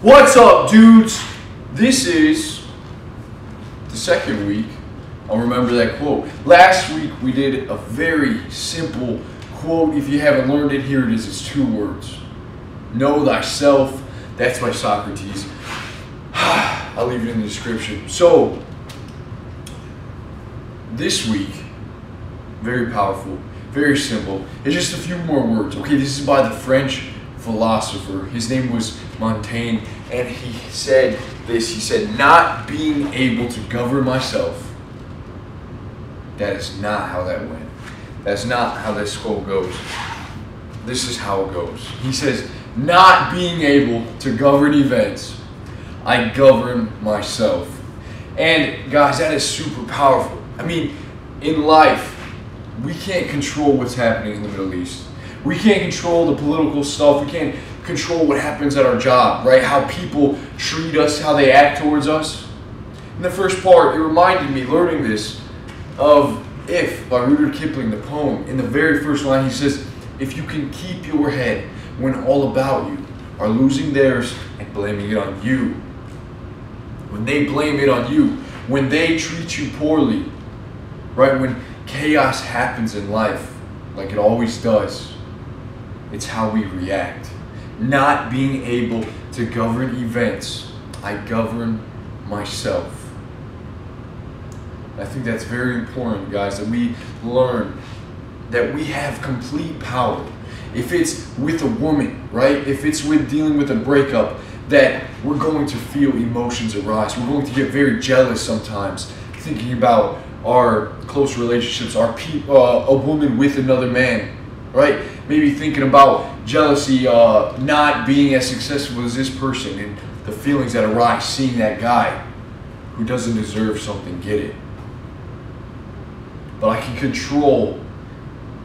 What's up, dudes? This is the second week. I'll remember that quote. Last week we did a very simple quote. If you haven't learned it, here it is. It's two words. Know thyself. That's by Socrates. I'll leave it in the description. So, this week, very powerful, very simple. It's just a few more words, okay? This is by the French philosopher. His name was Montaigne, and he said this. He said, not being able to govern myself. That is not how that went. That's not how this quote goes. This is how it goes. He says, not being able to govern events, I govern myself. And guys, that is super powerful. I mean, in life, we can't control what's happening in the Middle East. We can't control the political stuff. We can't control what happens at our job, right? How people treat us, how they act towards us. In the first part, it reminded me, learning this, of If by Rudyard Kipling, the poem. In the very first line, he says, if you can keep your head when all about you are losing theirs and blaming it on you. When they blame it on you, when they treat you poorly, right? When chaos happens in life, like it always does, it's how we react. Not being able to govern events, I govern myself. I think that's very important, guys, that we learn that we have complete power. If it's with a woman, right? If it's with dealing with a breakup, that we're going to feel emotions arise. We're going to get very jealous sometimes, thinking about our close relationships, a woman with another man, right? Maybe thinking about jealousy, not being as successful as this person, and the feelings that arise seeing that guy who doesn't deserve something get it. But I can control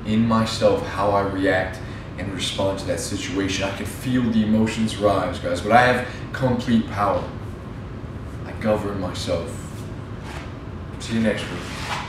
in myself how I react and respond to that situation. I can feel the emotions rise, guys, but I have complete power. I govern myself. See you next week.